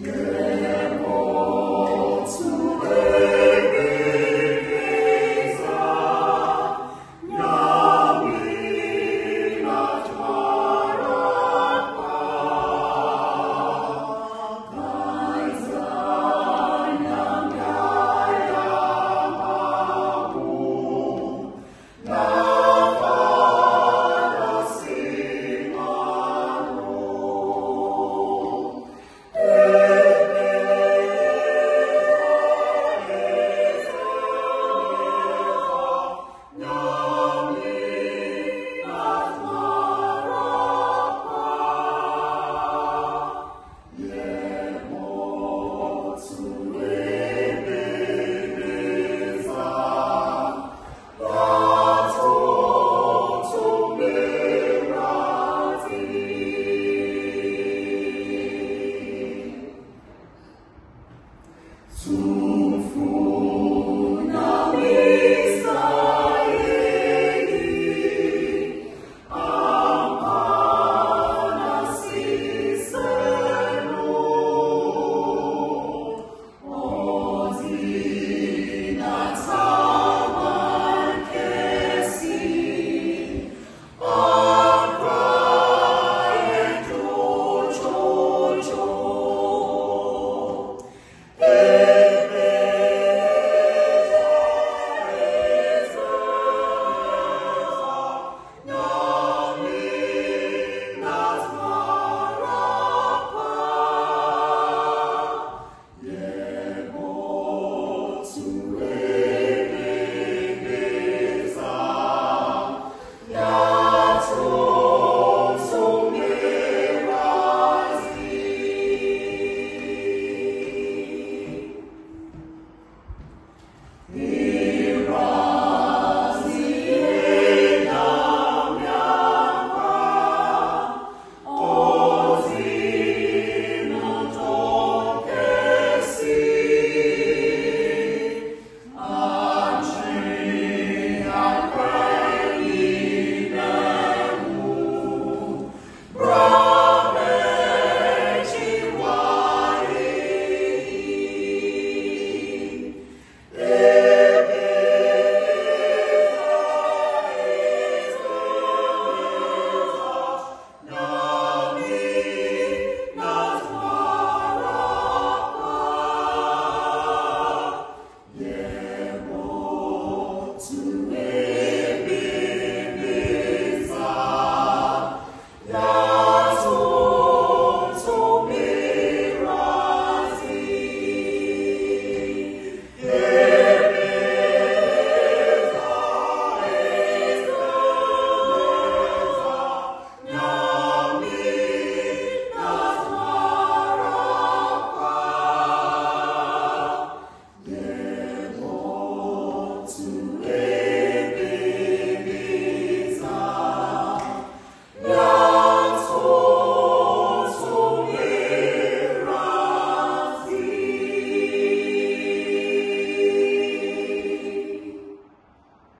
Yeah.